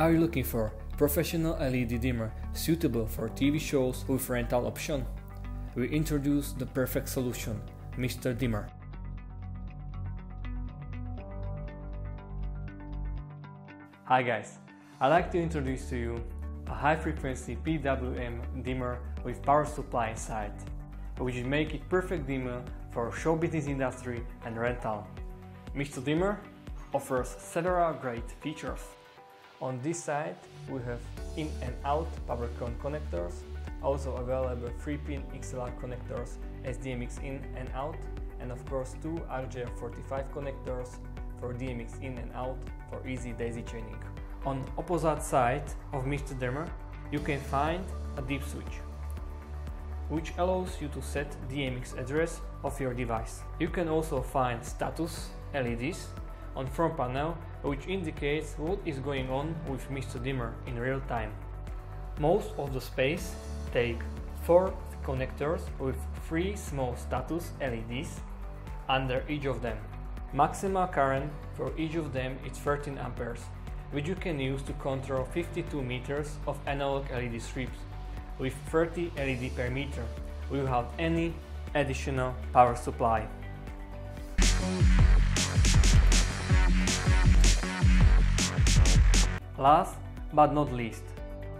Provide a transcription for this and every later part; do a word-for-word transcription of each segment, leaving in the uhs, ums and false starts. Are you looking for professional L E D dimmer suitable for T V shows with rental option? We introduce the perfect solution, Mister Dimmer. Hi guys, I'd like to introduce to you a high frequency P W M dimmer with power supply inside, which make it perfect dimmer for show business industry and rental. Mister Dimmer offers several great features. On this side we have in and out PowerCon connectors, also available three pin X L R connectors, S D M X in and out, and of course two R J forty-five connectors for D M X in and out for easy daisy chaining. On opposite side of Mister Dimmer you can find a dip switch, which allows you to set D M X address of your device. You can also find status L E Ds on front panel, which indicates what is going on with Mister Dimmer in real time. Most of the space take four connectors with three small status L E Ds under each of them. Maximal current for each of them is thirteen amperes, which you can use to control fifty-two meters of analog L E D strips with thirty L E D per meter without any additional power supply. Last but not least,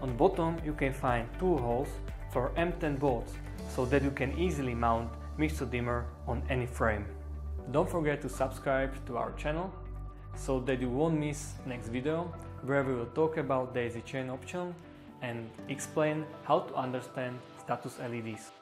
on bottom you can find two holes for M ten bolts so that you can easily mount Mister Dimmer on any frame. Don't forget to subscribe to our channel so that you won't miss next video, where we will talk about daisy chain option and explain how to understand status L E Ds.